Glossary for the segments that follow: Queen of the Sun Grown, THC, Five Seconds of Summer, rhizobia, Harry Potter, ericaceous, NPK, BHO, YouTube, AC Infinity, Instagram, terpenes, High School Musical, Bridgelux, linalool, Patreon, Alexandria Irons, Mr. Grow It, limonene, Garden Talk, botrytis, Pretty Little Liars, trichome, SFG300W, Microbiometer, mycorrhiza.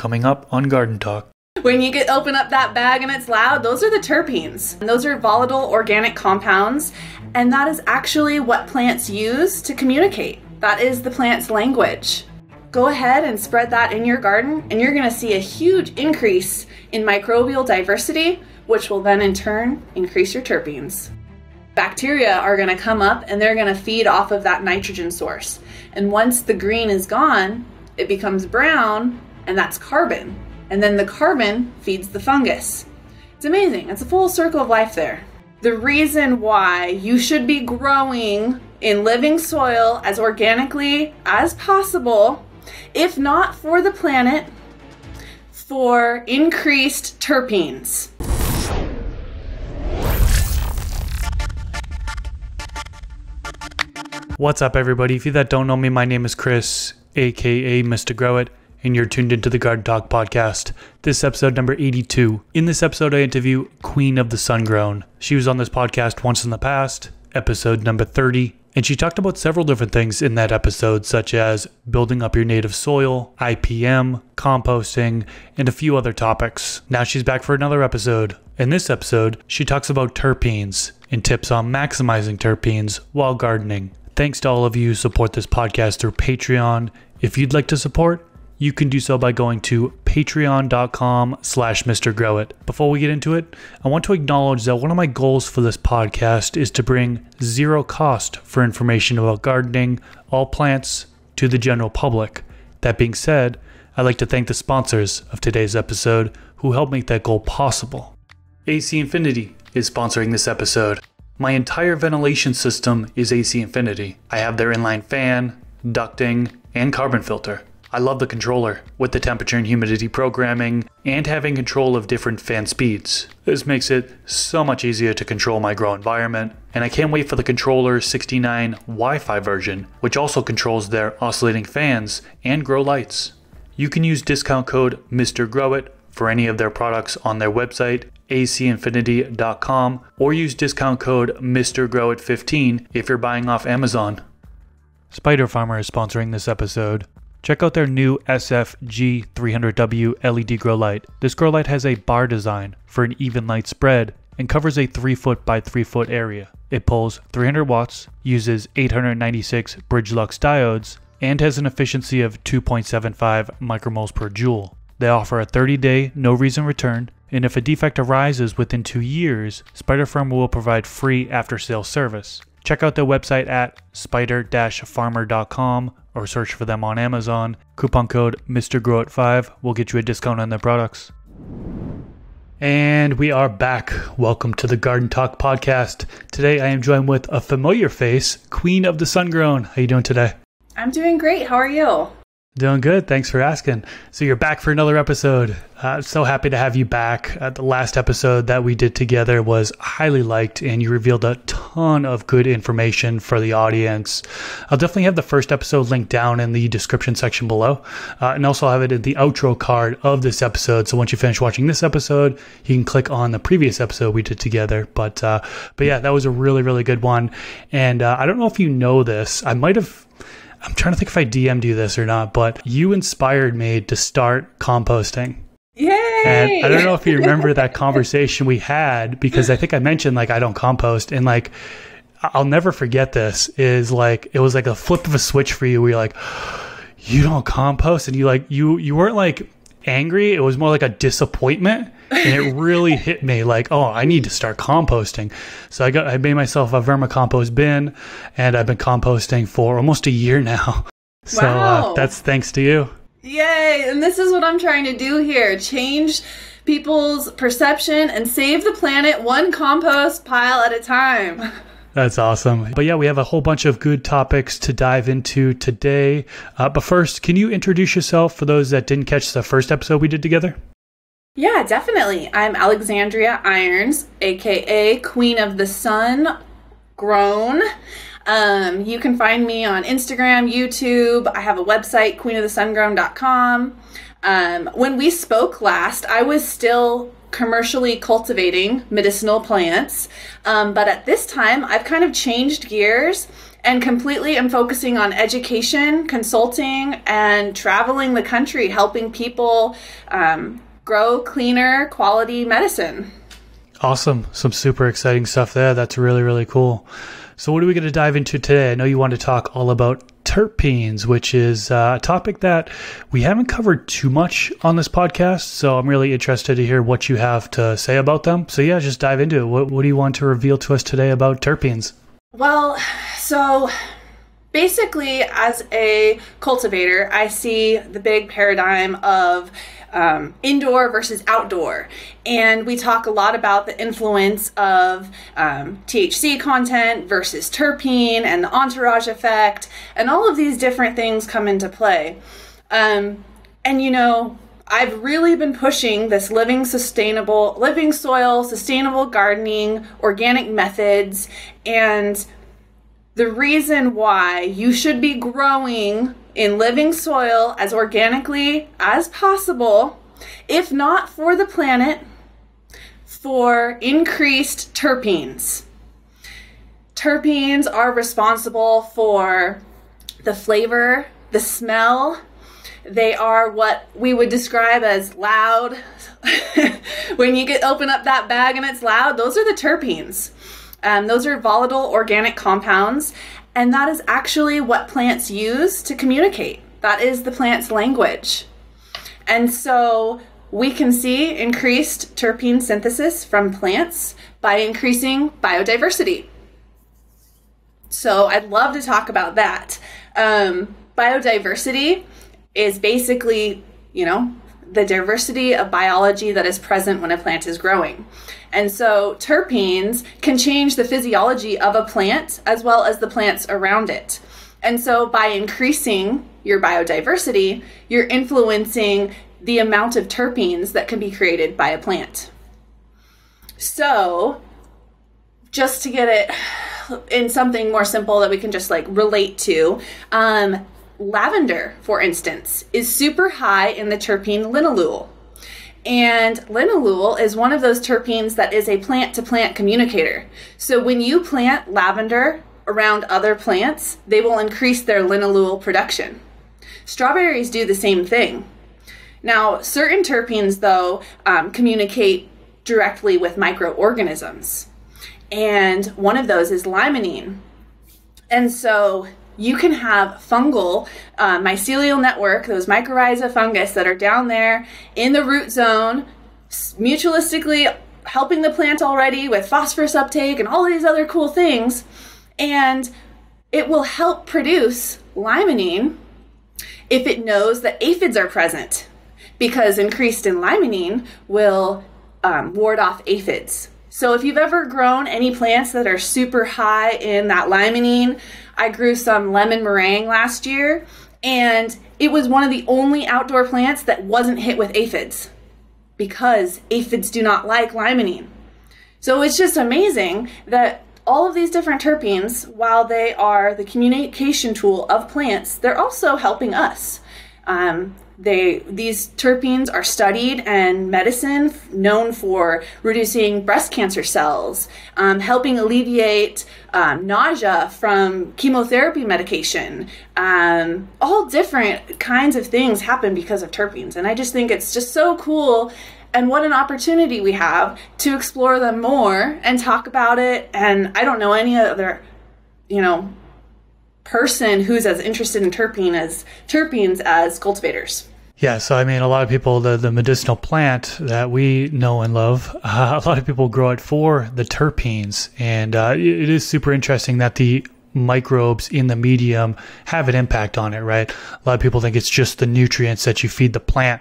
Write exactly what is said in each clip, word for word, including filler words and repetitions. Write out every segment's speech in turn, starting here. coming up on Garden Talk. When you get open up that bag and it's loud, those are the terpenes. Those are volatile organic compounds, and that is actually what plants use to communicate. That is the plant's language. Go ahead and spread that in your garden, and you're going to see a huge increase in microbial diversity, which will then in turn increase your terpenes. Bacteria are going to come up and they're going to feed off of that nitrogen source. And once the green is gone, it becomes brown, and that's carbon. And then the carbon feeds the fungus. It's amazing. It's a full circle of life there. The reason why you should be growing in living soil as organically as possible, if not for the planet, for increased terpenes. What's up, everybody? If you that don't know me, my name is Chris, aka Mister Grow It, and you're tuned into the Garden Talk podcast. This episode number eighty-two. In this episode, I interview Queen of the Sun Grown. She was on this podcast once in the past, episode number thirty, and she talked about several different things in that episode, such as building up your native soil, I P M, composting, and a few other topics. Now she's back for another episode. In this episode, she talks about terpenes and tips on maximizing terpenes while gardening. Thanks to all of you who support this podcast through Patreon. If you'd like to support, you can do so by going to patreon.com slash Mister Grow It. Before we get into it, I want to acknowledge that one of my goals for this podcast is to bring zero cost for information about gardening, all plants, to the general public. That being said, I'd like to thank the sponsors of today's episode who helped make that goal possible. A C Infinity is sponsoring this episode. My entire ventilation system is A C Infinity. I have their inline fan, ducting, and carbon filter. I love the controller, with the temperature and humidity programming, and having control of different fan speeds. This makes it so much easier to control my grow environment, and I can't wait for the controller sixty-nine Wi-Fi version, which also controls their oscillating fans and grow lights. You can use discount code Mister Grow It for any of their products on their website, a c infinity dot com, or use discount code Mister Grow It fifteen if you're buying off Amazon. Spider Farmer is sponsoring this episode. Check out their new S F G three hundred W L E D grow light. This grow light has a bar design for an even light spread and covers a three foot by three foot area. It pulls three hundred watts, uses eight hundred ninety-six Bridgelux diodes, and has an efficiency of two point seven five micromoles per joule. They offer a thirty day no-reason return, and if a defect arises within two years, Spider Farmer will provide free after-sale service. Check out their website at spider farmer dot com or search for them on Amazon. Coupon code Mister Grow It five will get you a discount on their products. And we are back. Welcome to the Garden Talk podcast. Today I am joined with a familiar face, Queen of the Sun Grown. How you doing today? I'm doing great. How are you? Doing good. Thanks for asking. So you're back for another episode. I'm uh, so happy to have you back. Uh, the last episode that we did together was highly liked, and you revealed a ton of good information for the audience. I'll definitely have the first episode linked down in the description section below, uh, and also have it in the outro card of this episode. So once you finish watching this episode, you can click on the previous episode we did together. But uh, but yeah, that was a really, really good one. And uh, I don't know if you know this. I might have... I'm trying to think if I D M'd you this or not, but you inspired me to start composting. Yay! And I don't know if you remember that conversation we had, because I think I mentioned, like, I don't compost, and like, I'll never forget this, is like, it was like a flip of a switch for you. We were like, you don't compost? And you like, you, you weren't like angry. It was more like a disappointment. And it really hit me, like, oh, I need to start composting. So I got, I made myself a vermicompost bin, and I've been composting for almost a year now. So wow. uh, that's thanks to you. Yay. And this is what I'm trying to do here. Change people's perception and save the planet one compost pile at a time. That's awesome. But yeah, we have a whole bunch of good topics to dive into today. Uh, but first, can you introduce yourself for those that didn't catch the first episode we did together? Yeah, definitely. I'm Alexandria Irons, aka Queen of the Sun Grown. Um, you can find me on Instagram, YouTube. I have a website, queen of the sun grown dot com. Um, when we spoke last, I was still commercially cultivating medicinal plants, um, but at this time, I've kind of changed gears and completely I'm focusing on education, consulting, and traveling the country, helping people um, grow cleaner, quality medicine. Awesome. Some super exciting stuff there. That's really, really cool. So what are we going to dive into today? I know you want to talk all about terpenes, which is a topic that we haven't covered too much on this podcast. So I'm really interested to hear what you have to say about them. So yeah, just dive into it. What, what do you want to reveal to us today about terpenes? Well, so basically as a cultivator, I see the big paradigm of Um, indoor versus outdoor. And we talk a lot about the influence of um, T H C content versus terpene and the entourage effect, and all of these different things come into play. Um, and you know, I've really been pushing this living sustainable, living soil, sustainable gardening, organic methods, and the reason why you should be growing in living soil as organically as possible, if not for the planet, for increased terpenes. Terpenes are responsible for the flavor, the smell. They are what we would describe as loud. When you get open up that bag and it's loud, those are the terpenes. Um, those are volatile organic compounds. And that is actually what plants use to communicate. That is the plant's language. And so we can see increased terpene synthesis from plants by increasing biodiversity. So I'd love to talk about that. Um, biodiversity is basically, you know, the diversity of biology that is present when a plant is growing. And so terpenes can change the physiology of a plant as well as the plants around it. And so by increasing your biodiversity, you're influencing the amount of terpenes that can be created by a plant. So just to get it in something more simple that we can just like relate to, um, lavender, for instance, is super high in the terpene linalool. And linalool is one of those terpenes that is a plant-to-plant communicator. So when you plant lavender around other plants, they will increase their linalool production. Strawberries do the same thing. Now, certain terpenes, though, um, communicate directly with microorganisms. And one of those is limonene. And so you can have fungal uh, mycelial network, those mycorrhiza fungus that are down there in the root zone, mutualistically helping the plant already with phosphorus uptake and all these other cool things. And it will help produce limonene if it knows that aphids are present, because increased in limonene will um, ward off aphids. So if you've ever grown any plants that are super high in that limonene, I grew some lemon meringue last year, and it was one of the only outdoor plants that wasn't hit with aphids, because aphids do not like limonene. So it's just amazing that all of these different terpenes, while they are the communication tool of plants, they're also helping us. Um, They, these terpenes are studied in medicine, known for reducing breast cancer cells, um, helping alleviate um, nausea from chemotherapy medication. Um, all different kinds of things happen because of terpenes. And I just think it's just so cool. And what an opportunity we have to explore them more and talk about it. And I don't know any other, you know, person who's as interested in terpene as terpenes as cultivators. Yeah, so I mean, a lot of people, the, the medicinal plant that we know and love, uh, a lot of people grow it for the terpenes. And uh, it is super interesting that the microbes in the medium have an impact on it, right? A lot of people think it's just the nutrients that you feed the plant,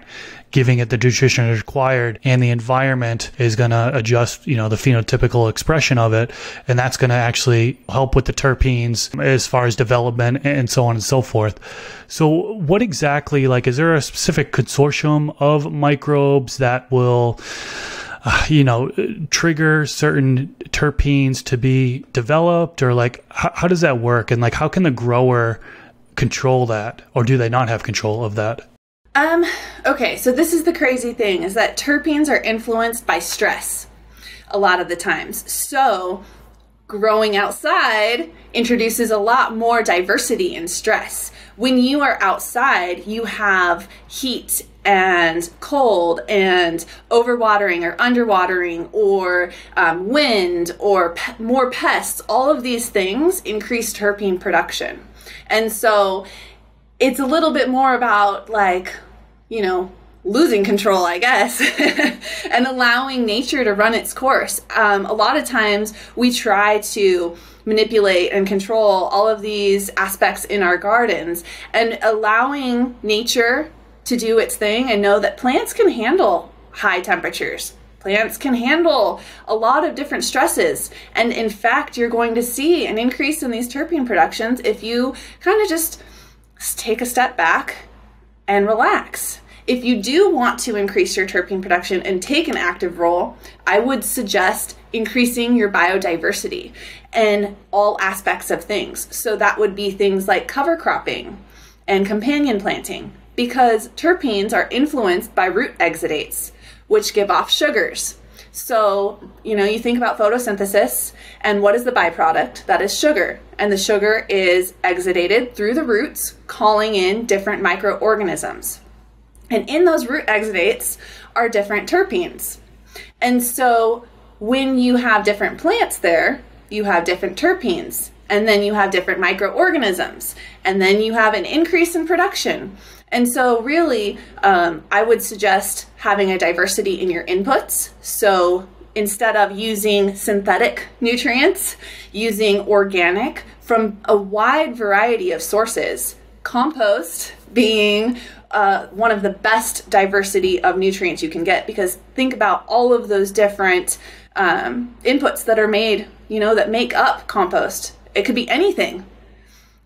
giving it the nutrition required, and the environment is going to adjust, you know, the phenotypical expression of it. And that's going to actually help with the terpenes as far as development and so on and so forth. So what exactly, like, is there a specific consortium of microbes that will Uh, you know, trigger certain terpenes to be developed, or like, how, how does that work? And like, how can the grower control that, or do they not have control of that? Um, okay. So this is the crazy thing, is that terpenes are influenced by stress a lot of the times. So growing outside introduces a lot more diversity and stress. When you are outside, you have heat and cold and overwatering or underwatering or um, wind or pe more pests. All of these things increase terpene production. And so it's a little bit more about, like, you know, losing control, I guess, and allowing nature to run its course. Um, a lot of times we try to manipulate and control all of these aspects in our gardens, and allowing nature to do its thing, and know that plants can handle high temperatures. Plants can handle a lot of different stresses. And in fact, you're going to see an increase in these terpene productions if you kind of just take a step back and relax. If you do want to increase your terpene production and take an active role, I would suggest increasing your biodiversity in all aspects of things. So that would be things like cover cropping and companion planting, because terpenes are influenced by root exudates, which give off sugars. So, you know, you think about photosynthesis, and what is the byproduct? That is sugar. And the sugar is exudated through the roots, calling in different microorganisms. And in those root exudates are different terpenes. And so when you have different plants there, you have different terpenes, and then you have different microorganisms, and then you have an increase in production. And so really, um, I would suggest having a diversity in your inputs. So instead of using synthetic nutrients, using organic from a wide variety of sources, compost being Uh, one of the best diversity of nutrients you can get, because think about all of those different um, inputs that are made, you know, that make up compost. It could be anything.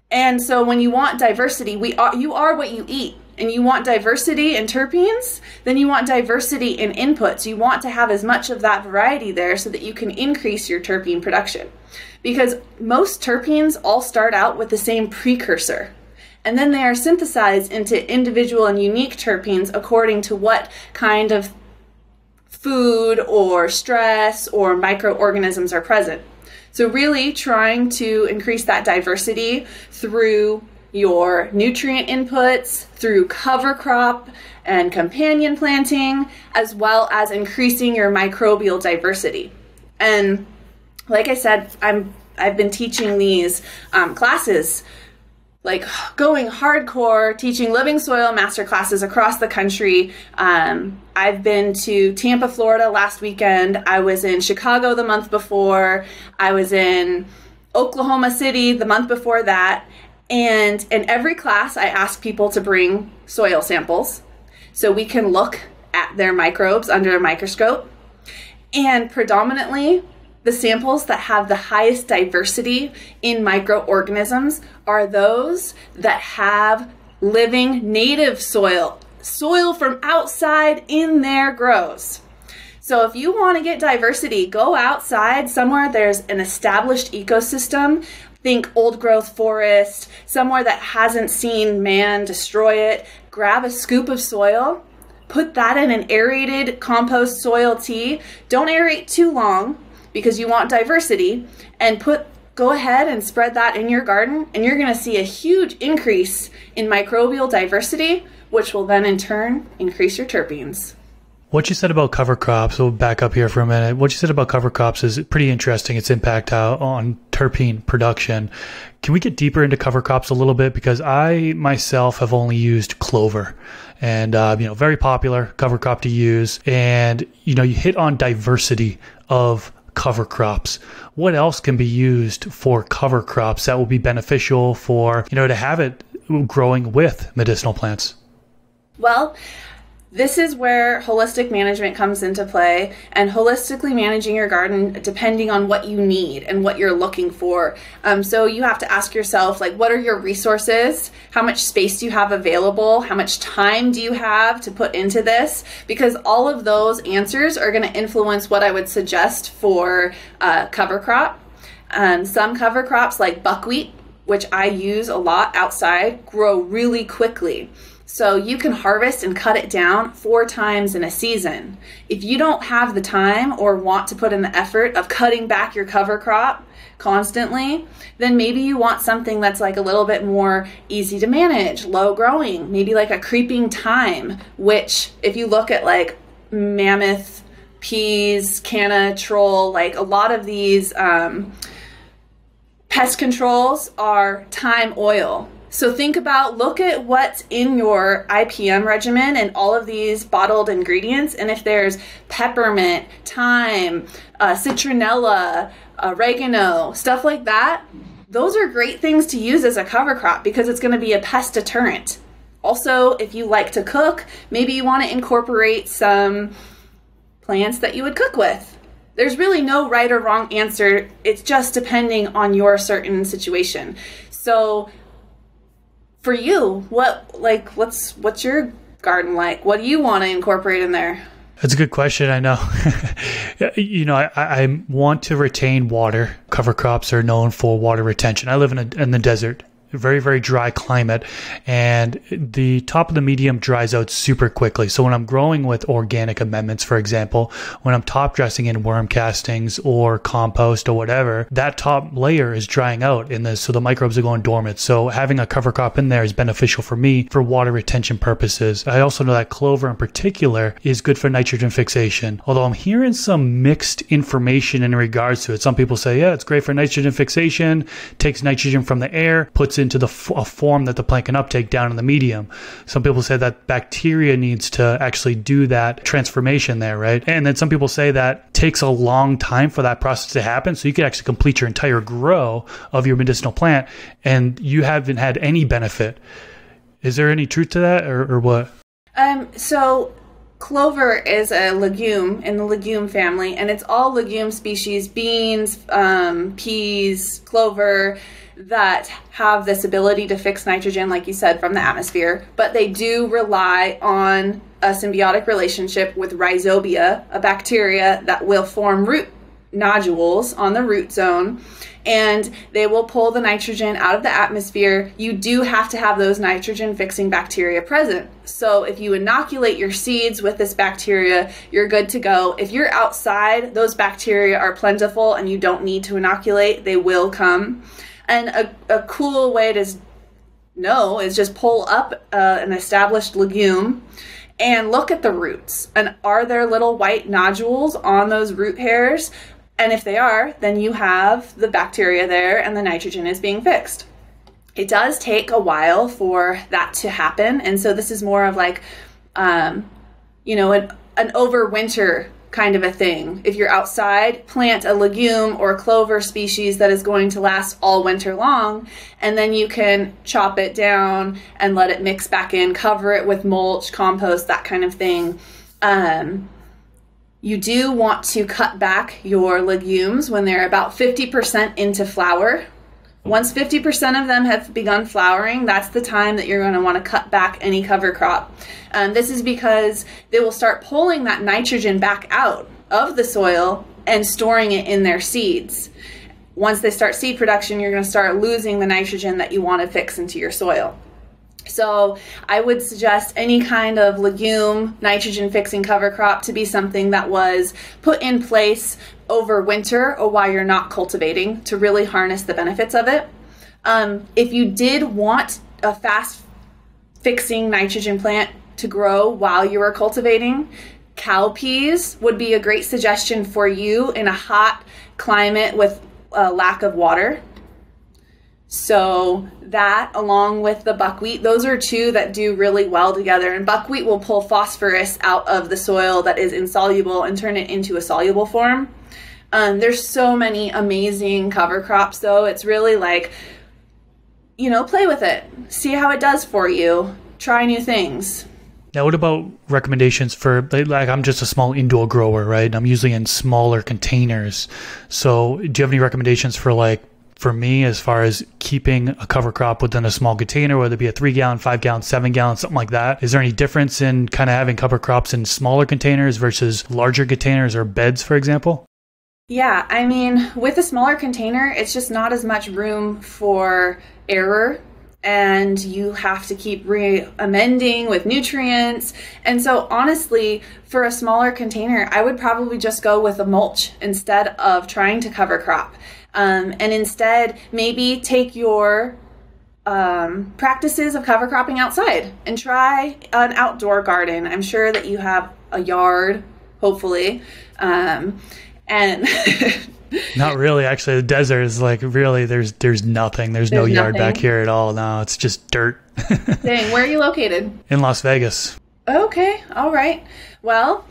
And so when you want diversity, we are, you are what you eat, and you want diversity in terpenes, then you want diversity in inputs. You want to have as much of that variety there so that you can increase your terpene production, because most terpenes all start out with the same precursor. And then they are synthesized into individual and unique terpenes according to what kind of food or stress or microorganisms are present. So really trying to increase that diversity through your nutrient inputs, through cover crop and companion planting, as well as increasing your microbial diversity. And like I said, I'm, I've been teaching these um, classes, like going hardcore, teaching living soil master classes across the country. Um, I've been to Tampa, Florida last weekend. I was in Chicago the month before. I was in Oklahoma City the month before that. And in every class, I ask people to bring soil samples so we can look at their microbes under a microscope. And predominantly, the samples that have the highest diversity in microorganisms are those that have living native soil, soil from outside in their grows. So if you want to get diversity, go outside somewhere there's an established ecosystem. Think old growth forest, somewhere that hasn't seen man destroy it. Grab a scoop of soil, put that in an aerated compost soil tea. Don't aerate too long, because you want diversity, and put, go ahead and spread that in your garden, and you're gonna see a huge increase in microbial diversity, which will then in turn increase your terpenes. What you said about cover crops, we'll back up here for a minute. What you said about cover crops is pretty interesting, its impact on terpene production. Can we get deeper into cover crops a little bit? Because I myself have only used clover, and uh, you know, very popular cover crop to use. And you know, you hit on diversity of cover crops. What else can be used for cover crops that will be beneficial for, you know, to have it growing with medicinal plants? Well, this is where holistic management comes into play, and holistically managing your garden depending on what you need and what you're looking for. Um, so you have to ask yourself, like, what are your resources? How much space do you have available? How much time do you have to put into this? Because all of those answers are going to influence what I would suggest for uh, cover crop. Um, some cover crops like buckwheat, which I use a lot outside, grow really quickly. So you can harvest and cut it down four times in a season. If you don't have the time or want to put in the effort of cutting back your cover crop constantly, then maybe you want something that's like a little bit more easy to manage, low growing, maybe like a creeping thyme, which if you look at like Mammoth, Peas, Canna, Troll, like a lot of these um, pest controls are thyme oil. So think about, look at what's in your I P M regimen and all of these bottled ingredients, and if there's peppermint, thyme, uh, citronella, oregano, stuff like that, those are great things to use as a cover crop because it's gonna be a pest deterrent. Also, if you like to cook, maybe you wanna incorporate some plants that you would cook with. There's really no right or wrong answer. It's just depending on your certain situation. So, for you, what like what's what's your garden like? What do you want to incorporate in there? That's a good question. I know. you know, I, I want to retain water. Cover crops are known for water retention. I live in a, in the desert, very very dry climate, and the top of the medium dries out super quickly. So when I'm growing with organic amendments, for example, when I'm top dressing in worm castings or compost or whatever, that top layer is drying out in this, so the microbes are going dormant. So having a cover crop in there is beneficial for me for water retention purposes. I also know that clover in particular is good for nitrogen fixation, although I'm hearing some mixed information in regards to it. Some people say, yeah, it's great for nitrogen fixation, takes nitrogen from the air, puts it into the f a form that the plant can uptake down in the medium. Some people say that bacteria needs to actually do that transformation there, right? And then some people say that takes a long time for that process to happen, so you could actually complete your entire grow of your medicinal plant and you haven't had any benefit. Is there any truth to that, or, or what? Um, so clover is a legume in the legume family, and it's all legume species, beans, um, peas, clover, that have this ability to fix nitrogen, like you said, from the atmosphere, but they do rely on a symbiotic relationship with rhizobia, a bacteria that will form root nodules on the root zone, and they will pull the nitrogen out of the atmosphere. You do have to have those nitrogen fixing bacteria present. So if you inoculate your seeds with this bacteria, you're good to go. If you're outside, those bacteria are plentiful and you don't need to inoculate, they will come. And a, a cool way to know is just pull up uh, an established legume and look at the roots. And are there little white nodules on those root hairs? And if they are, then you have the bacteria there and the nitrogen is being fixed. It does take a while for that to happen. And so this is more of like, um, you know, an, an overwinter kind of a thing. If you're outside, plant a legume or clover species that is going to last all winter long, and then you can chop it down and let it mix back in, cover it with mulch, compost, that kind of thing. Um, you do want to cut back your legumes when they're about fifty percent into flower. Once fifty percent of them have begun flowering, that's the time that you're going to want to cut back any cover crop. Um, this is because they will start pulling that nitrogen back out of the soil and storing it in their seeds. Once they start seed production, you're going to start losing the nitrogen that you want to fix into your soil. So I would suggest any kind of legume nitrogen fixing cover crop to be something that was put in place over winter or while you're not cultivating to really harness the benefits of it. Um, if you did want a fast fixing nitrogen plant to grow while you are cultivating, cowpeas would be a great suggestion for you in a hot climate with a lack of water. So that, along with the buckwheat, those are two that do really well together. And buckwheat will pull phosphorus out of the soil that is insoluble and turn it into a soluble form. Um, there's so many amazing cover crops, though. It's really like, you know, play with it. See how it does for you. Try new things. Now, what about recommendations for, like, I'm just a small indoor grower, right? And I'm usually in smaller containers. So do you have any recommendations for, like, for me, as far as keeping a cover crop within a small container, whether it be a three gallon, five gallon, seven gallon, something like that? Is there any difference in kind of having cover crops in smaller containers versus larger containers or beds, for example? Yeah, I mean, with a smaller container, it's just not as much room for error and you have to keep re-amending with nutrients. And so honestly, for a smaller container, I would probably just go with a mulch instead of trying to cover crop. Um, and instead, maybe take your um, practices of cover cropping outside and try an outdoor garden. I'm sure that you have a yard, hopefully. Um, and Not really, actually. The desert is like, really, there's there's nothing. There's, there's no yard nothing. back here at all. No, it's just dirt. Dang, where are you located? In Las Vegas. Okay, all right. Well,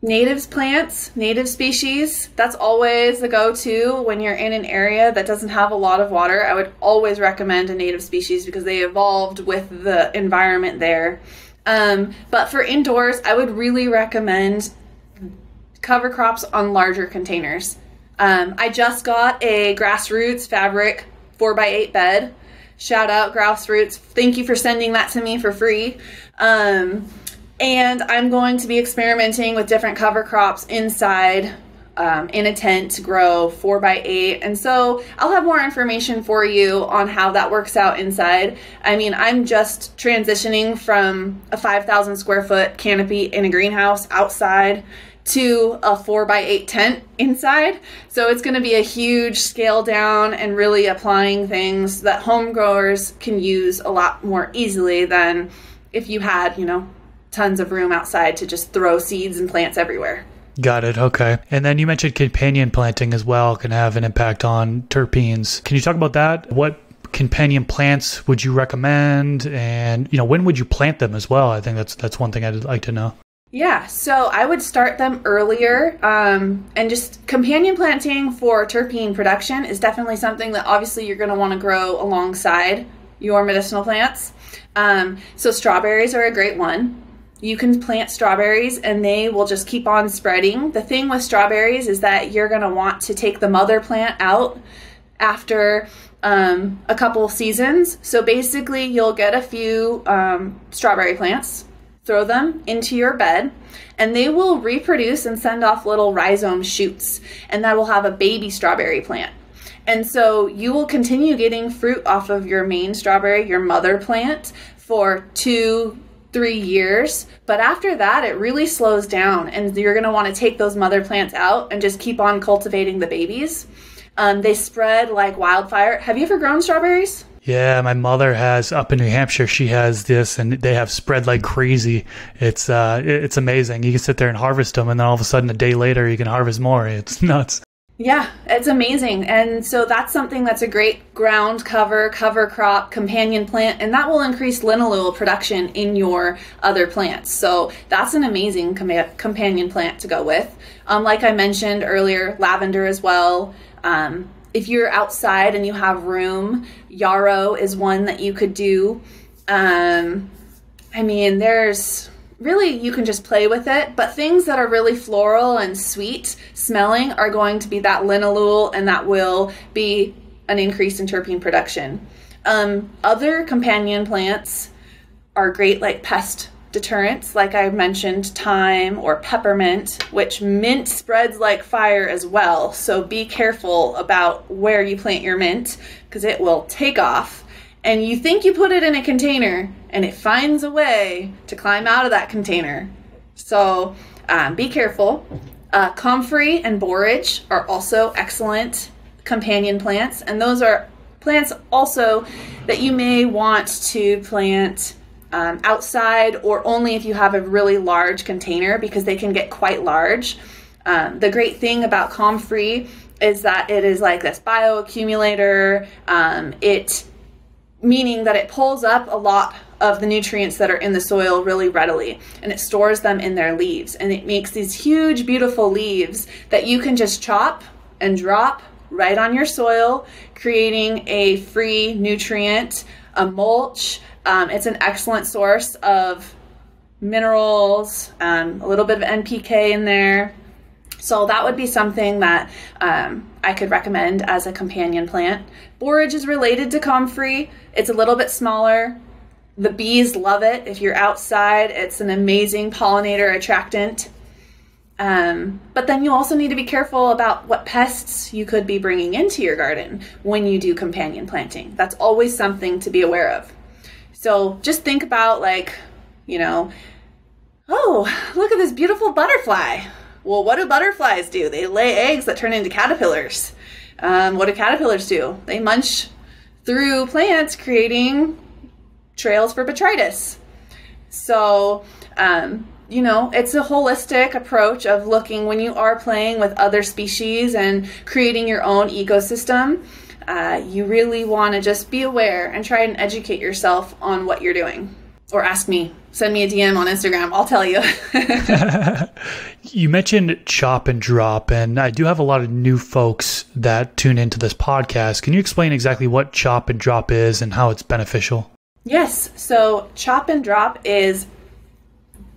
native plants, native species, that's always the go-to when you're in an area that doesn't have a lot of water. I would always recommend a native species because they evolved with the environment there. Um, but for indoors, I would really recommend cover crops on larger containers. Um, I just got a Grassroots fabric four by eight bed. Shout out Grassroots. Thank you for sending that to me for free. Um, and I'm going to be experimenting with different cover crops inside um, in a tent to grow four by eight. And so I'll have more information for you on how that works out inside. I mean, I'm just transitioning from a five thousand square foot canopy in a greenhouse outside to a four by eight tent inside. So it's gonna be a huge scale down and really applying things that home growers can use a lot more easily than if you had, you know, tons of room outside to just throw seeds and plants everywhere. Got it, okay. And then you mentioned companion planting as well can have an impact on terpenes. Can you talk about that? What companion plants would you recommend? And, you know, when would you plant them as well? I think that's that's one thing I'd like to know. Yeah, so I would start them earlier, um, and just companion planting for terpene production is definitely something that obviously you're going to want to grow alongside your medicinal plants. Um, so strawberries are a great one. You can plant strawberries and they will just keep on spreading. The thing with strawberries is that you're going to want to take the mother plant out after um, a couple seasons. So basically you'll get a few um, strawberry plants, throw them into your bed, and they will reproduce and send off little rhizome shoots, and that will have a baby strawberry plant. And so you will continue getting fruit off of your main strawberry, your mother plant, for two, three years. But after that, it really slows down, and you're gonna wanna take those mother plants out and just keep on cultivating the babies. Um, they spread like wildfire. Have you ever grown strawberries? Yeah, my mother has up in New Hampshire. She has this, and they have spread like crazy. It's uh, it's amazing. You can sit there and harvest them, and then all of a sudden, a day later, you can harvest more. It's nuts. Yeah, it's amazing. And so that's something that's a great ground cover, cover crop, companion plant, and that will increase linalool production in your other plants. So that's an amazing com- companion plant to go with. Um, like I mentioned earlier, lavender as well. Um, If you're outside and you have room, yarrow is one that you could do. Um, I mean, there's really, you can just play with it, but things that are really floral and sweet smelling are going to be that linalool, and that will be an increase in terpene production. Um, other companion plants are great, like pest deterrents, like I mentioned, thyme or peppermint, which mint spreads like fire as well. So be careful about where you plant your mint because it will take off. And you think you put it in a container and it finds a way to climb out of that container. So um, be careful. Uh, comfrey and borage are also excellent companion plants. And those are plants also that you may want to plant Um, outside or only if you have a really large container because they can get quite large. Um, the great thing about comfrey is that it is like this bioaccumulator, um, it meaning that it pulls up a lot of the nutrients that are in the soil really readily, and it stores them in their leaves, and it makes these huge beautiful leaves that you can just chop and drop right on your soil, creating a free nutrient, a mulch. Um, it's an excellent source of minerals, um, a little bit of N P K in there. So that would be something that um, I could recommend as a companion plant. Borage is related to comfrey. It's a little bit smaller. The bees love it. If you're outside, it's an amazing pollinator attractant. Um, but then you also need to be careful about what pests you could be bringing into your garden when you do companion planting. That's always something to be aware of. So just think about, like, you know, oh, look at this beautiful butterfly. Well, what do butterflies do? They lay eggs that turn into caterpillars. Um, what do caterpillars do? They munch through plants, creating trails for botrytis. So, um, you know, it's a holistic approach of looking when you are playing with other species and creating your own ecosystem. Uh, you really want to just be aware and try and educate yourself on what you're doing. Or ask me, send me a D M on Instagram. I'll tell you. You mentioned chop and drop, and I do have a lot of new folks that tune into this podcast. Can you explain exactly what chop and drop is and how it's beneficial? Yes. So chop and drop is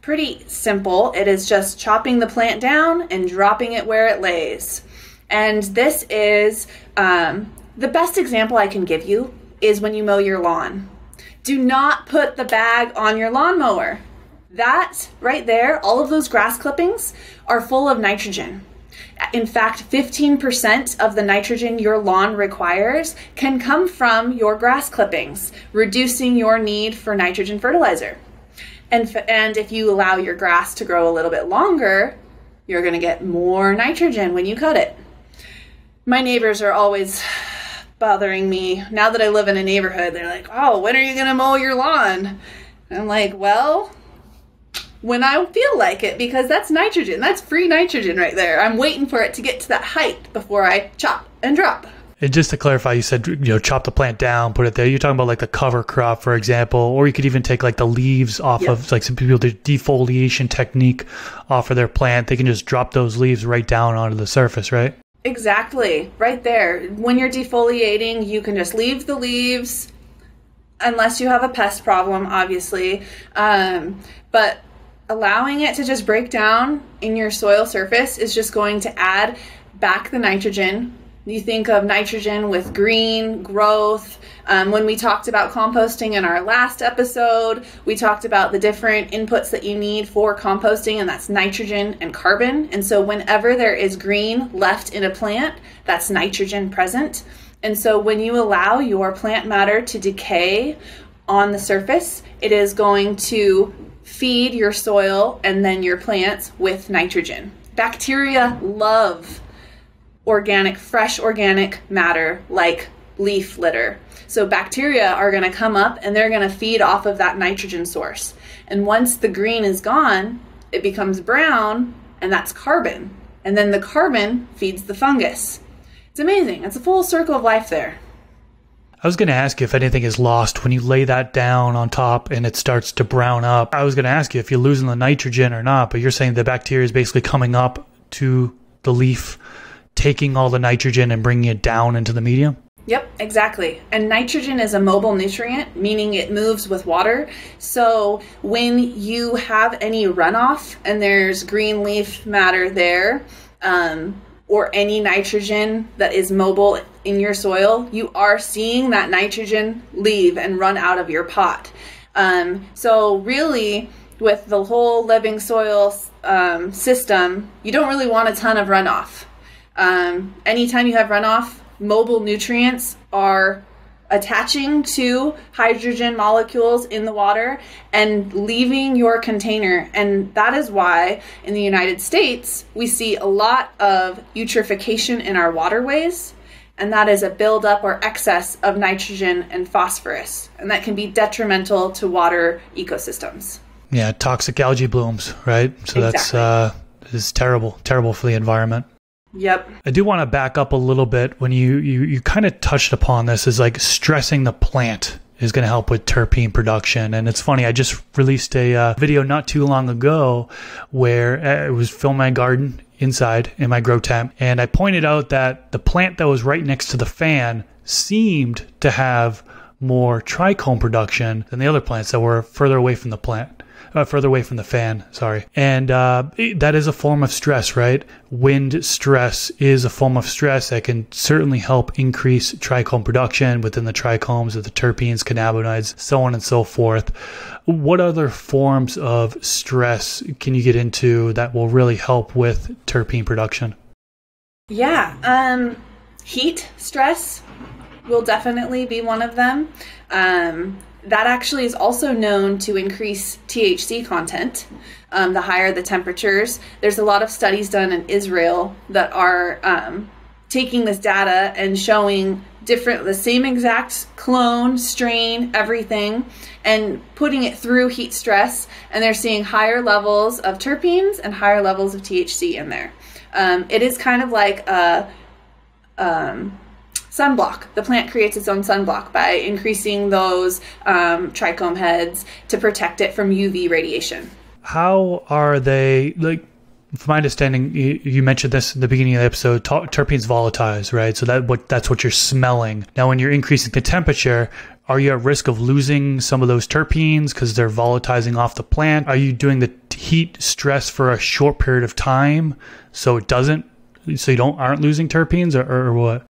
pretty simple. It is just chopping the plant down and dropping it where it lays. And this is um, the best example I can give you is when you mow your lawn. Do not put the bag on your lawnmower. That right there, all of those grass clippings are full of nitrogen. In fact, fifteen percent of the nitrogen your lawn requires can come from your grass clippings, reducing your need for nitrogen fertilizer. And, and if you allow your grass to grow a little bit longer, you're going to get more nitrogen when you cut it. My neighbors are always bothering me. Now that I live in a neighborhood, they're like, oh, when are you going to mow your lawn? And I'm like, well, when I feel like it, because that's nitrogen. That's free nitrogen right there. I'm waiting for it to get to that height before I chop and drop. And just to clarify, you said, you know, chop the plant down, put it there. You're talking about like the cover crop, for example, or you could even take like the leaves off yep. of, like some people do defoliation technique off of their plant. They can just drop those leaves right down onto the surface, right? Exactly. Right there. When you're defoliating, you can just leave the leaves, unless you have a pest problem, obviously. Um, but allowing it to just break down in your soil surface is just going to add back the nitrogen. You think of nitrogen with green growth. Um, when we talked about composting in our last episode, we talked about the different inputs that you need for composting, and that's nitrogen and carbon. And so whenever there is green left in a plant, that's nitrogen present. And so when you allow your plant matter to decay on the surface, it is going to feed your soil and then your plants with nitrogen. Bacteria love organic, fresh organic matter like leaf litter. So bacteria are going to come up and they're going to feed off of that nitrogen source. And once the green is gone, it becomes brown, and that's carbon. And then the carbon feeds the fungus. It's amazing. It's a full circle of life there. I was going to ask you if anything is lost when you lay that down on top and it starts to brown up. I was going to ask you if you're losing the nitrogen or not, but you're saying the bacteria is basically coming up to the leaf, taking all the nitrogen and bringing it down into the medium? Yep, exactly. And nitrogen is a mobile nutrient, meaning it moves with water. So when you have any runoff and there's green leaf matter there, um, or any nitrogen that is mobile in your soil, you are seeing that nitrogen leave and run out of your pot. Um, so really, with the whole living soil um, system, you don't really want a ton of runoff. Um, anytime you have runoff, mobile nutrients are attaching to hydrogen molecules in the water and leaving your container. And that is why in the United States, we see a lot of eutrophication in our waterways. And that is a buildup or excess of nitrogen and phosphorus. And that can be detrimental to water ecosystems. Yeah, toxic algae blooms, right? So exactly. that's uh, is terrible, terrible for the environment. Yep. I do want to back up a little bit when you, you, you kind of touched upon this is like stressing the plant is going to help with terpene production. And it's funny, I just released a uh, video not too long ago where it was filming my garden inside in my grow tent. And I pointed out that the plant that was right next to the fan seemed to have more trichome production than the other plants that were further away from the plant. uh, further away from the fan, sorry. And uh, that is a form of stress, right? Wind stress is a form of stress that can certainly help increase trichome production within the trichomes of the terpenes, cannabinoids, so on and so forth. What other forms of stress can you get into that will really help with terpene production? Yeah, um, heat stress will definitely be one of them. Um, that actually is also known to increase T H C content. Um, the higher the temperatures, there's a lot of studies done in Israel that are um, taking this data and showing different, the same exact clone, strain, everything, and putting it through heat stress, and they're seeing higher levels of terpenes and higher levels of T H C in there. Um, it is kind of like a um, sunblock. The plant creates its own sunblock by increasing those um, trichome heads to protect it from U V radiation. How are they, like, from my understanding, you, you mentioned this in the beginning of the episode, terpenes volatiles, right? So that what that's what you're smelling. Now, when you're increasing the temperature, are you at risk of losing some of those terpenes because they're volatilizing off the plant? Are you doing the heat stress for a short period of time so it doesn't, so you don't aren't losing terpenes, or, or what?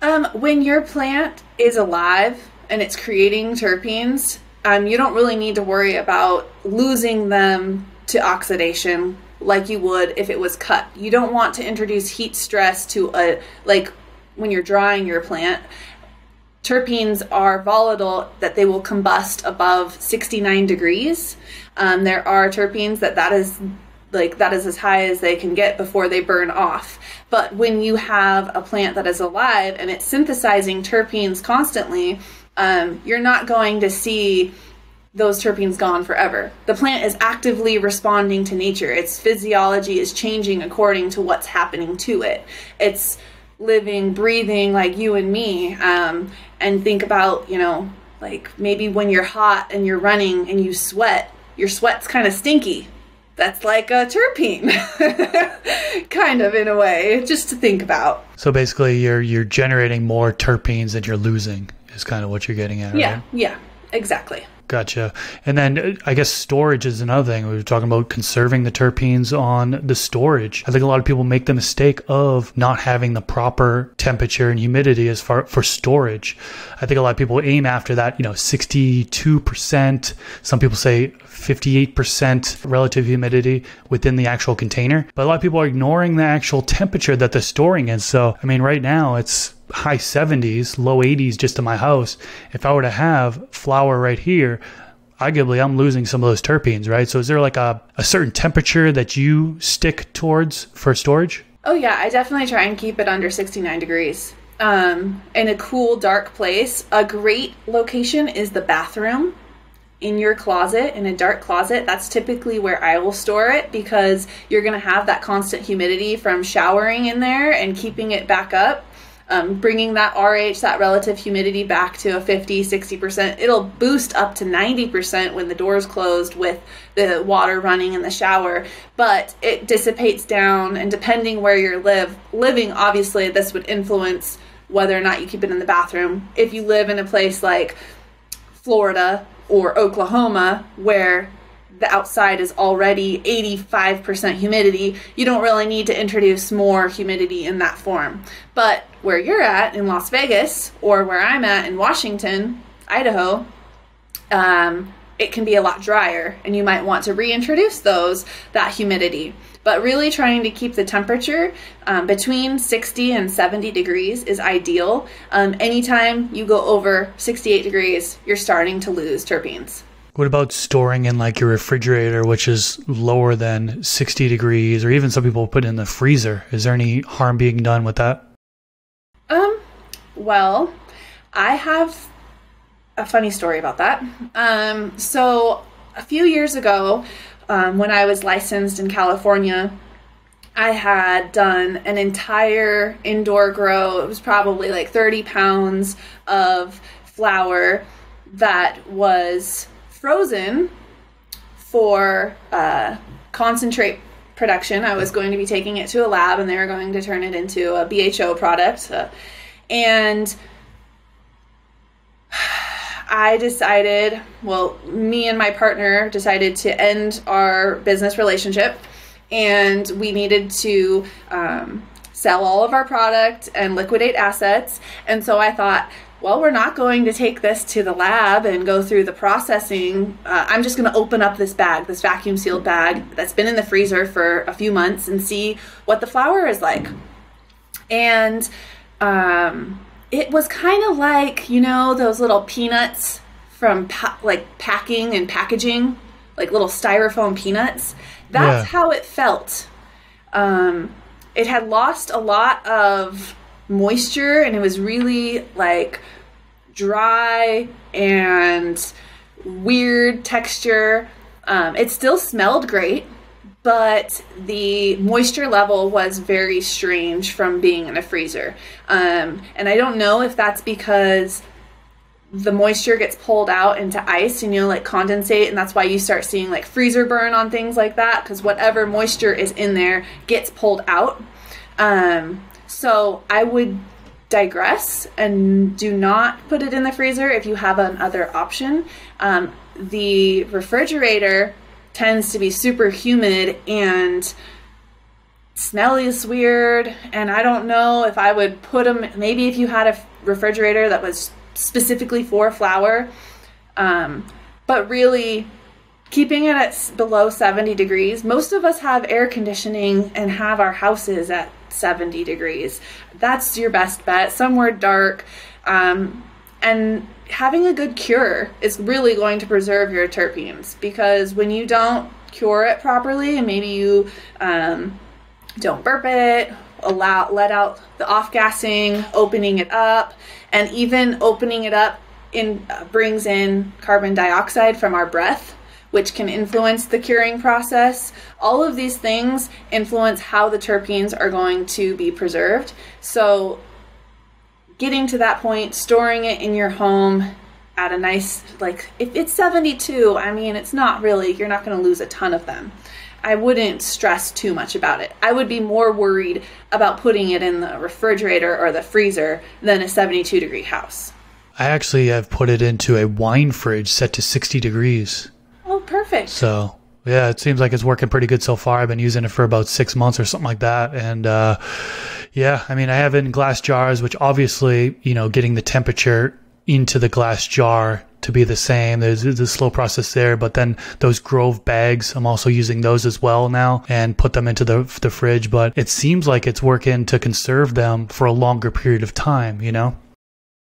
Um, when your plant is alive and it's creating terpenes, um, you don't really need to worry about losing them to oxidation like you would if it was cut. You don't want to introduce heat stress to a, like when you're drying your plant. Terpenes are volatile, that they will combust above sixty-nine degrees. Um, there are terpenes that that is like that is as high as they can get before they burn off. But when you have a plant that is alive and it's synthesizing terpenes constantly, um, you're not going to see those terpenes gone forever. The plant is actively responding to nature. Its physiology is changing according to what's happening to it. It's living, breathing like you and me. Um, and think about, you know, like maybe when you're hot and you're running and you sweat, your sweat's kind of stinky. That's like a terpene, kind of, in a way, just to think about. So basically you're, you're generating more terpenes than you're losing is kind of what you're getting at, right? Yeah, yeah, exactly. Gotcha. And then I guess storage is another thing. We were talking about conserving the terpenes on the storage. I think a lot of people make the mistake of not having the proper temperature and humidity as far for storage. I think a lot of people aim after that, you know, sixty-two percent. Some people say fifty-eight percent relative humidity within the actual container. But a lot of people are ignoring the actual temperature that they're storing in. So, I mean, right now it's high seventies, low eighties just in my house. If I were to have flower right here, arguably I'm losing some of those terpenes, right? So is there like a, a certain temperature that you stick towards for storage? Oh yeah, I definitely try and keep it under sixty-nine degrees. Um, in a cool, dark place. A great location is the bathroom. In your closet, in a dark closet, that's typically where I will store it, because you're going to have that constant humidity from showering in there and keeping it back up. Um, bringing that R H, that relative humidity, back to a fifty, sixty percent. It'll boost up to ninety percent when the door's closed with the water running in the shower, but it dissipates down, and depending where you're live, living, obviously, this would influence whether or not you keep it in the bathroom. If you live in a place like Florida or Oklahoma where the outside is already eighty-five percent humidity, you don't really need to introduce more humidity in that form. But where you're at in Las Vegas, or where I'm at in Washington, Idaho, um, it can be a lot drier, and you might want to reintroduce those, that humidity. But really trying to keep the temperature um, between sixty and seventy degrees is ideal. Um, anytime you go over sixty-eight degrees, you're starting to lose terpenes. What about storing in like your refrigerator, which is lower than sixty degrees, or even some people put in the freezer? Is there any harm being done with that? Um, well, I have a funny story about that. Um, so a few years ago, um, when I was licensed in California, I had done an entire indoor grow. It was probably like thirty pounds of flower that was frozen for uh, concentrate production. I was going to be taking it to a lab, and they were going to turn it into a B H O product. Uh, and I decided, well, me and my partner decided to end our business relationship, and we needed to um, sell all of our product and liquidate assets. And so I thought, well, we're not going to take this to the lab and go through the processing. Uh, I'm just going to open up this bag, this vacuum sealed bag that's been in the freezer for a few months, and see what the flower is like. And um, it was kind of like, you know, those little peanuts from pa like packing and packaging, like little styrofoam peanuts. That's yeah. how it felt. Um, it had lost a lot of moisture, and it was really like dry and weird texture. Um, it still smelled great, but the moisture level was very strange from being in a freezer. Um, and I don't know if that's because the moisture gets pulled out into ice and you'll like condensate, and that's why you start seeing like freezer burn on things like that, because whatever moisture is in there gets pulled out. Um, So I would digress and do not put it in the freezer if you have another option. Um, the refrigerator tends to be super humid and smells weird, and I don't know if I would put them, maybe if you had a refrigerator that was specifically for flour, um, but really keeping it at below seventy degrees. Most of us have air conditioning and have our houses at seventy degrees. That's your best bet, somewhere dark. Um, and having a good cure is really going to preserve your terpenes, because when you don't cure it properly, and maybe you um, don't burp it, allow let out the off-gassing, opening it up, and even opening it up in, uh, brings in carbon dioxide from our breath, which can influence the curing process. All of these things influence how the terpenes are going to be preserved. So getting to that point, storing it in your home at a nice, like if it's seventy-two, I mean, it's not really, you're not gonna lose a ton of them. I wouldn't stress too much about it. I would be more worried about putting it in the refrigerator or the freezer than a seventy-two degree house. I actually have put it into a wine fridge set to sixty degrees. Oh, perfect. So, yeah, it seems like it's working pretty good so far. I've been using it for about six months or something like that. And, uh, yeah, I mean, I have it in glass jars, which obviously, you know, getting the temperature into the glass jar to be the same. There's the slow process there, but then those Grove bags, I'm also using those as well now and put them into the, the fridge. But it seems like it's working to conserve them for a longer period of time, you know?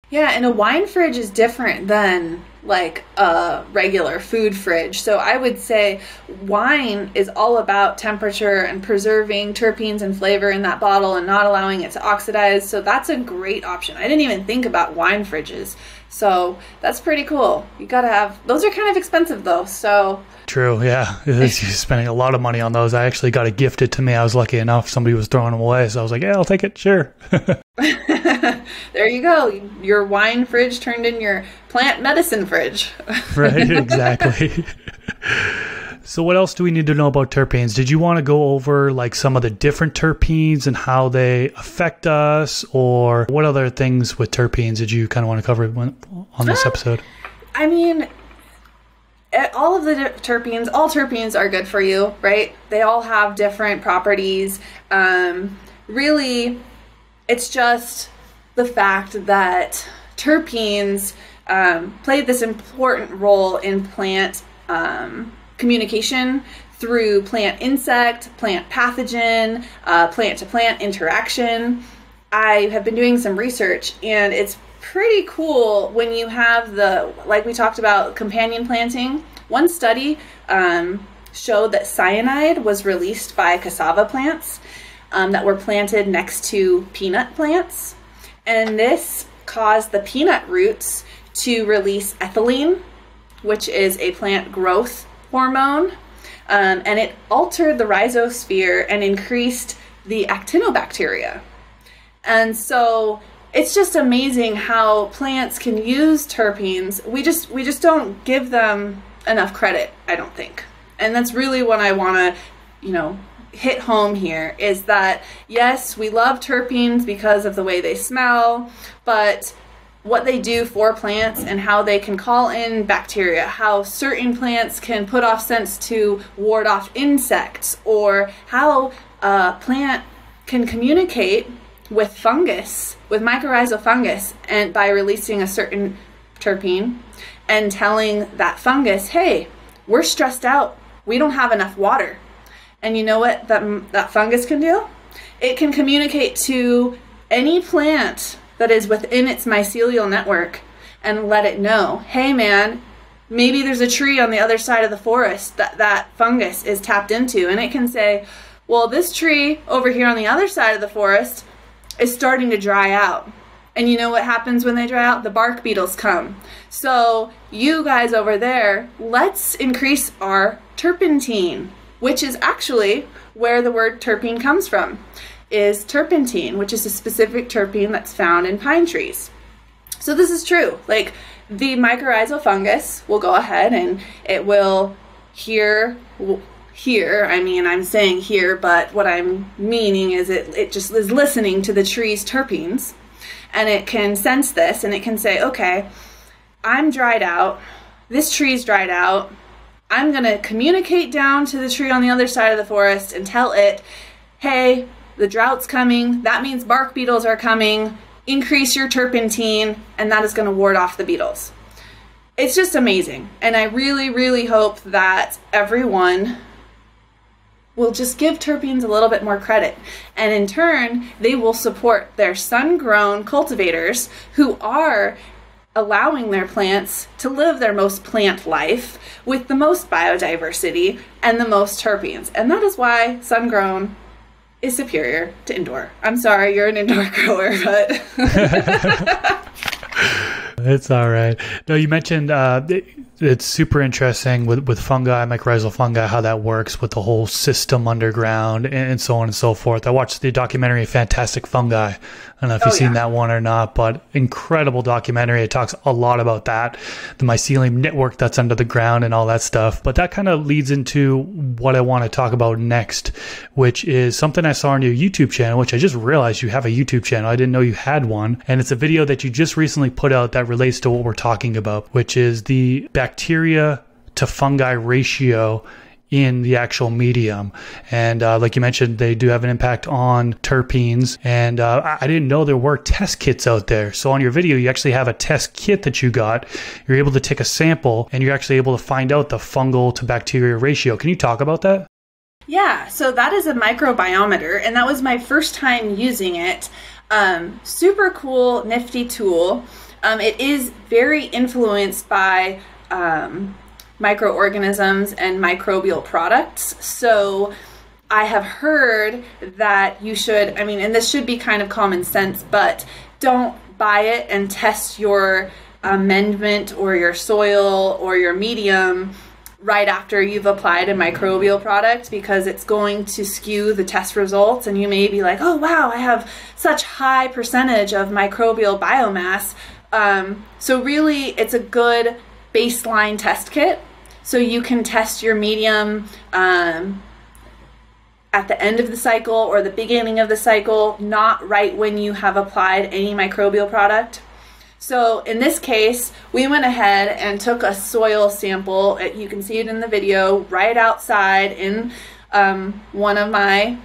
Yeah, and a wine fridge is different than like a regular food fridge. So I would say wine is all about temperature and preserving terpenes and flavor in that bottle and not allowing it to oxidize. So that's a great option. I didn't even think about wine fridges. So that's pretty cool. You gotta have, those are kind of expensive though, so. True, yeah, you're spending a lot of money on those. I actually got it gifted to me. I was lucky enough, somebody was throwing them away. So I was like, yeah, I'll take it, sure. There you go. Your wine fridge turned in your plant medicine fridge. Right, exactly. So what else do we need to know about terpenes? Did you want to go over like some of the different terpenes and how they affect us, or what other things with terpenes did you kind of want to cover on this episode? I mean, all of the terpenes, all terpenes are good for you, right? They all have different properties. Um, really, it's just the fact that terpenes um, play this important role in plant um communication through plant insect, plant pathogen, uh, plant to plant interaction. I have been doing some research, and it's pretty cool when you have the, like we talked about, companion planting. One study um, showed that cyanide was released by cassava plants um, that were planted next to peanut plants. And this caused the peanut roots to release ethylene, which is a plant growth hormone, um, and it altered the rhizosphere and increased the actinobacteria. And so it's just amazing how plants can use terpenes. We just we just don't give them enough credit, I don't think. And that's really what I want to, you know, hit home here, is that yes, we love terpenes because of the way they smell, but what they do for plants and how they can call in bacteria, how certain plants can put off scents to ward off insects, or how a plant can communicate with fungus, with mycorrhizal fungus, and by releasing a certain terpene and telling that fungus, hey, we're stressed out, we don't have enough water. And you know what that, that fungus can do? It can communicate to any plant that is within its mycelial network and let it know, hey man, maybe there's a tree on the other side of the forest that that fungus is tapped into. And it can say, well, this tree over here on the other side of the forest is starting to dry out. And you know what happens when they dry out? The bark beetles come. So you guys over there, let's increase our terpentine, which is actually where the word terpene comes from, is terpentine, which is a specific terpene that's found in pine trees. So this is true. Like, the mycorrhizal fungus will go ahead and it will hear, here, I mean, I'm saying here, but what I'm meaning is it, it just is listening to the tree's terpenes, and it can sense this, and it can say, okay, I'm dried out, this tree's dried out, I'm gonna communicate down to the tree on the other side of the forest and tell it, hey, the drought's coming, that means bark beetles are coming, increase your terpentine, and that is gonna ward off the beetles. It's just amazing, and I really, really hope that everyone will just give terpenes a little bit more credit, and in turn, they will support their sun-grown cultivators who are allowing their plants to live their most plant life with the most biodiversity and the most terpenes. And that is why sun-grown is superior to indoor. I'm sorry, you're an indoor grower, but... It's all right. No, you mentioned... Uh, it- It's super interesting with, with fungi, mycorrhizal fungi, how that works with the whole system underground and so on and so forth. I watched the documentary Fantastic Fungi. I don't know if oh, you've yeah. seen that one or not, but incredible documentary. It talks a lot about that, the mycelium network that's under the ground and all that stuff. But that kind of leads into what I want to talk about next, which is something I saw on your YouTube channel, which I just realized you have a YouTube channel. I didn't know you had one. And it's a video that you just recently put out that relates to what we're talking about, which is the bacteria. bacteria to fungi ratio in the actual medium. And uh, like you mentioned, they do have an impact on terpenes. And uh, I didn't know there were test kits out there. So on your video, you actually have a test kit that you got. You're able to take a sample and you're actually able to find out the fungal to bacteria ratio. Can you talk about that? Yeah, so that is a microbiometer, and that was my first time using it. Um, super cool, nifty tool. Um, it is very influenced by Um, microorganisms and microbial products. So I have heard that you should, I mean, and this should be kind of common sense, but don't buy it and test your amendment or your soil or your medium right after you've applied a microbial product, because it's going to skew the test results, and you may be like, oh wow, I have such high percentage of microbial biomass. Um, so really it's a good baseline test kit, so you can test your medium um, at the end of the cycle or the beginning of the cycle, not right when you have applied any microbial product. So in this case, we went ahead and took a soil sample. You can see it in the video right outside in um, one of my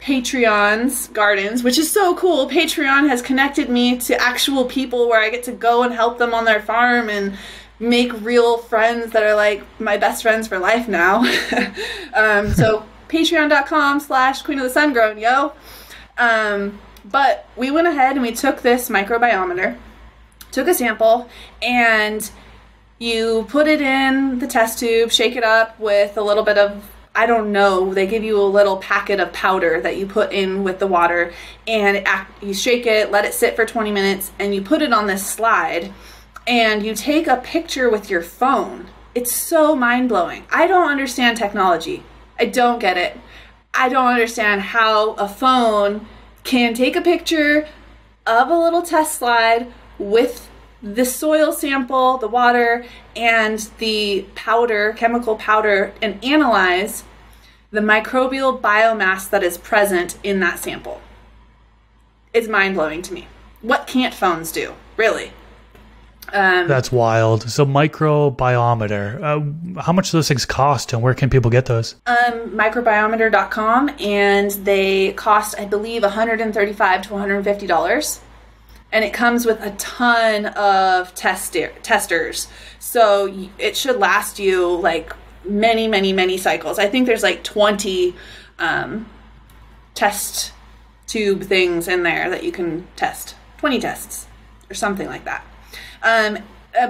Patreon's gardens, which is so cool. Patreon has connected me to actual people where I get to go and help them on their farm and make real friends that are like my best friends for life now. um, so patreon.com slash Queen of the Sun Grown, yo. Um, but we went ahead and we took this microbiometer, took a sample, and you put it in the test tube, shake it up with a little bit of, I don't know, they give you a little packet of powder that you put in with the water, and it, you shake it, let it sit for twenty minutes, and you put it on this slide, and you take a picture with your phone. It's so mind-blowing. I don't understand technology. I don't get it. I don't understand how a phone can take a picture of a little test slide with the soil sample, the water, and the powder, chemical powder, and analyze the microbial biomass that is present in that sample. It's mind-blowing to me. What can't phones do? really. Um, That's wild. So Microbiometer, uh, how much do those things cost and where can people get those? Um, microbiometer dot com, and they cost, I believe, one hundred thirty-five to one hundred fifty dollars. And it comes with a ton of tester testers. So it should last you like many, many, many cycles. I think there's like twenty um, test tube things in there that you can test, twenty tests or something like that. Um,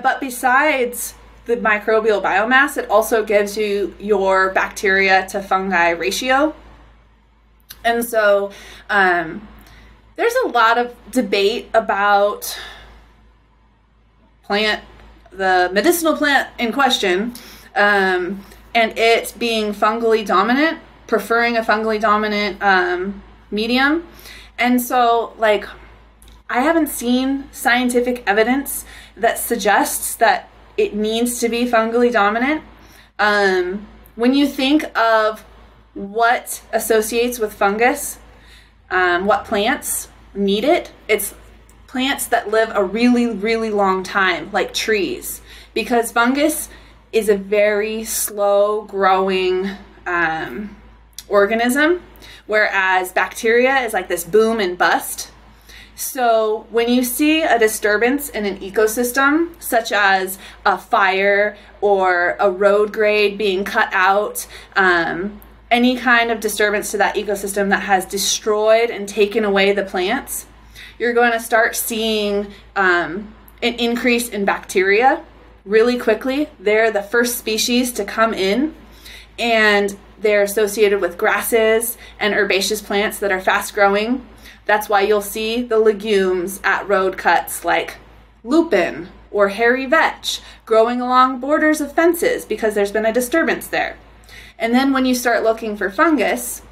but besides the microbial biomass, it also gives you your bacteria to fungi ratio. And so um, there's a lot of debate about plant, the medicinal plant in question, um, and it being fungally dominant, preferring a fungally dominant um, medium. And so like, I haven't seen scientific evidence that suggests that it needs to be fungally dominant. Um, when you think of what associates with fungus, um, what plants need it, it's plants that live a really, really long time, like trees, because fungus is a very slow growing um, organism, whereas bacteria is like this boom and bust. So when you see a disturbance in an ecosystem, such as a fire or a road grade being cut out, um, any kind of disturbance to that ecosystem that has destroyed and taken away the plants, you're going to start seeing um, an increase in bacteria really quickly. They're the first species to come in, and they're associated with grasses and herbaceous plants that are fast growing. That's why you'll see the legumes at road cuts like lupin or hairy vetch growing along borders of fences because there's been a disturbance there. And then when you start looking for fungus,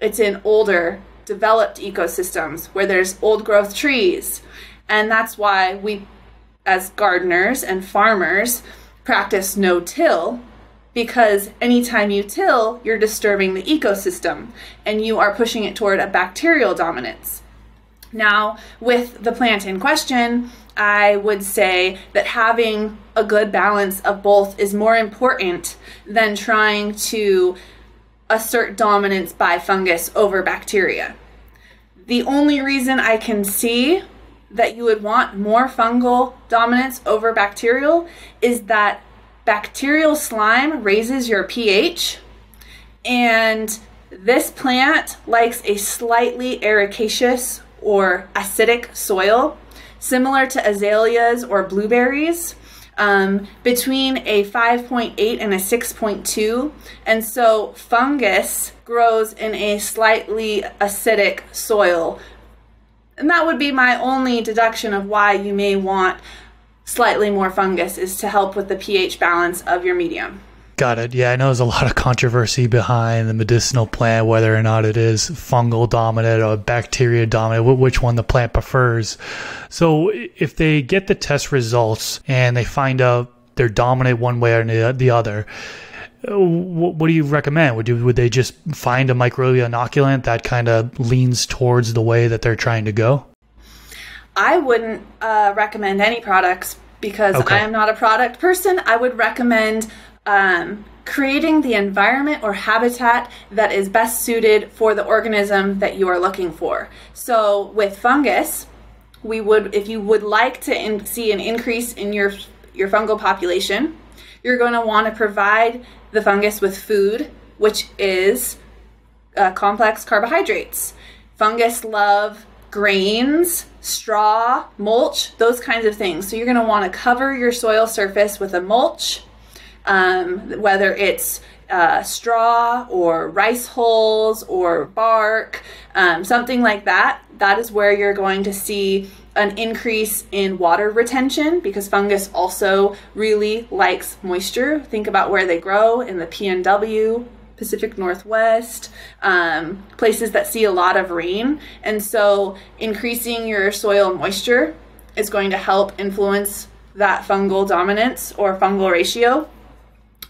it's in older, developed ecosystems where there's old growth trees. And that's why we, as gardeners and farmers, practice no-till, because anytime you till, you're disturbing the ecosystem and you are pushing it toward a bacterial dominance. Now, with the plant in question, I would say that having a good balance of both is more important than trying to assert dominance by fungus over bacteria. The only reason I can see that you would want more fungal dominance over bacterial is that bacterial slime raises your pH, and this plant likes a slightly ericaceous or acidic soil, similar to azaleas or blueberries, um, between a five point eight and a six point two. And so fungus grows in a slightly acidic soil. And that would be my only deduction of why you may want slightly more fungus, is to help with the pH balance of your medium. Got it. Yeah, I know there's a lot of controversy behind the medicinal plant, whether or not it is fungal dominant or bacteria dominant, which one the plant prefers. So if they get the test results and they find out they're dominant one way or the other, what do you recommend? Would you, would they just find a microbial inoculant that kind of leans towards the way that they're trying to go? I wouldn't uh, recommend any products because okay. I am not a product person. I would recommend um, creating the environment or habitat that is best suited for the organism that you are looking for. So with fungus, we would, if you would like to in see an increase in your, your fungal population, you're going to want to provide the fungus with food, which is uh, complex carbohydrates. Fungus love grains, straw, mulch, those kinds of things. So you're going to want to cover your soil surface with a mulch, um, whether it's uh, straw or rice hulls or bark, um, something like that. That is where you're going to see an increase in water retention, because fungus also really likes moisture. Think about where they grow in the P N W, Pacific Northwest, um, places that see a lot of rain. And so increasing your soil moisture is going to help influence that fungal dominance or fungal ratio.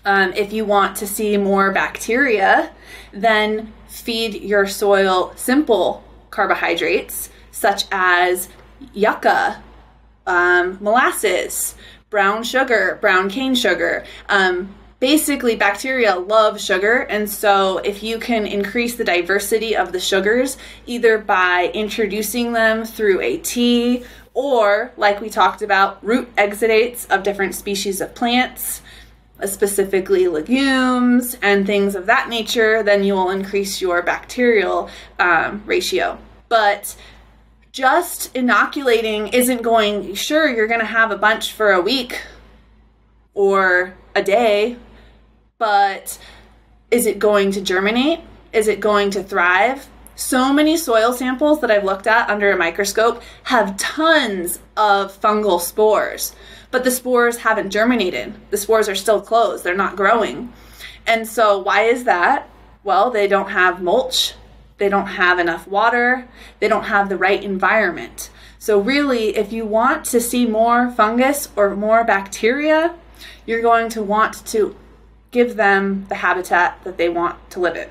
Um, if you want to see more bacteria, then feed your soil simple carbohydrates such as yucca, um, molasses, brown sugar, brown cane sugar. Um, basically, bacteria love sugar, and so if you can increase the diversity of the sugars, either by introducing them through a tea or, like we talked about, root exudates of different species of plants, specifically legumes and things of that nature, then you will increase your bacterial um, ratio. But just inoculating isn't going, sure, you're going to have a bunch for a week or a day, but is it going to germinate? Is it going to thrive? So many soil samples that I've looked at under a microscope have tons of fungal spores, but the spores haven't germinated. The spores are still closed. They're not growing. And so why is that? Well, they don't have mulch. They don't have enough water. They don't have the right environment. So really, if you want to see more fungus or more bacteria, you're going to want to give them the habitat that they want to live in.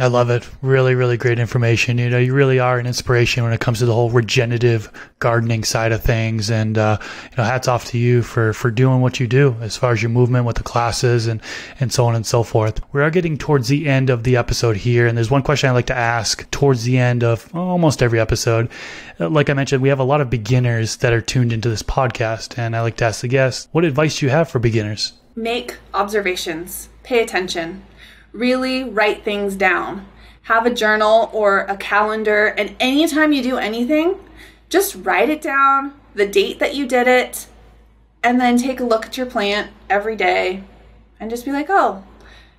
I love it. Really, really great information. You know, you really are an inspiration when it comes to the whole regenerative gardening side of things. And, uh, you know, hats off to you for, for doing what you do as far as your movement with the classes and, and so on and so forth. We are getting towards the end of the episode here. And there's one question I like to ask towards the end of almost every episode. Like I mentioned, we have a lot of beginners that are tuned into this podcast. And I like to ask the guests, what advice do you have for beginners? Make observations. Pay attention. Really write things down. Have a journal or a calendar, and anytime you do anything, just write it down, the date that you did it, and then take a look at your plant every day and just be like, oh,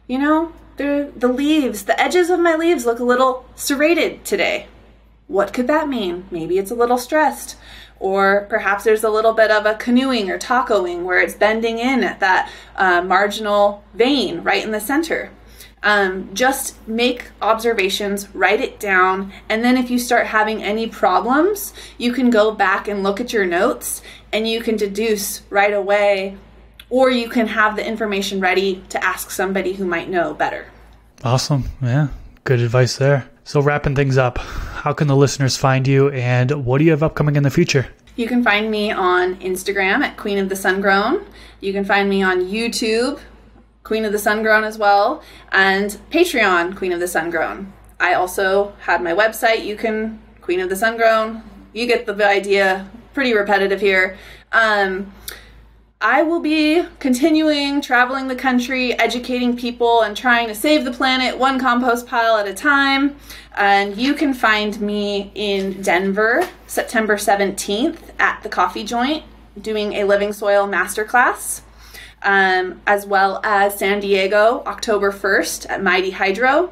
you know, the, the leaves, the edges of my leaves look a little serrated today. What could that mean? Maybe it's a little stressed, or perhaps there's a little bit of a canoeing or tacoing where it's bending in at that uh, marginal vein right in the center. Um, just make observations, write it down, and then if you start having any problems, you can go back and look at your notes and you can deduce right away, or you can have the information ready to ask somebody who might know better. Awesome. Yeah. Good advice there. So wrapping things up, how can the listeners find you and what do you have upcoming in the future? You can find me on Instagram at Queen of the Sun Grown. You can find me on YouTube, Queen of the Sun Grown as well, and Patreon, Queen of the Sun Grown. I also had my website, you can, Queen of the Sun Grown. You get the idea, pretty repetitive here. Um, I will be continuing traveling the country, educating people, and trying to save the planet one compost pile at a time. And you can find me in Denver, September seventeenth, at the Coffee Joint, doing a Living Soil Masterclass. Um, as well as San Diego, October first at Mighty Hydro.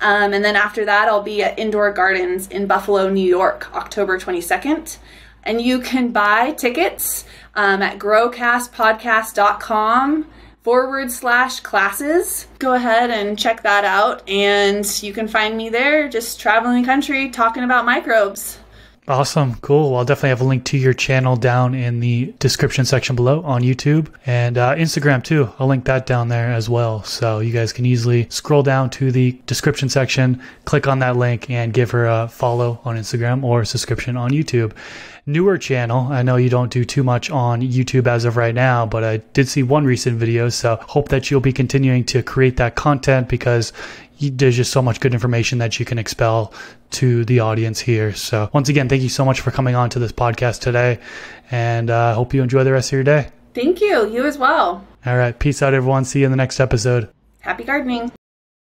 Um, and then after that, I'll be at Indoor Gardens in Buffalo, New York, October twenty-second. And you can buy tickets um, at growcastpodcast.com forward slash classes. Go ahead and check that out. And you can find me there just traveling the country talking about microbes. Awesome. Cool. Well, I'll definitely have a link to your channel down in the description section below on YouTube and uh, Instagram too. I'll link that down there as well. So you guys can easily scroll down to the description section, click on that link and give her a follow on Instagram or a subscription on YouTube. Newer channel. I know you don't do too much on YouTube as of right now, but I did see one recent video. So hope that you'll be continuing to create that content because you, there's just so much good information that you can expel to the audience here. So once again, thank you so much for coming on to this podcast today and I uh, hope you enjoy the rest of your day. Thank you. You as well. All right. Peace out, everyone. See you in the next episode. Happy gardening.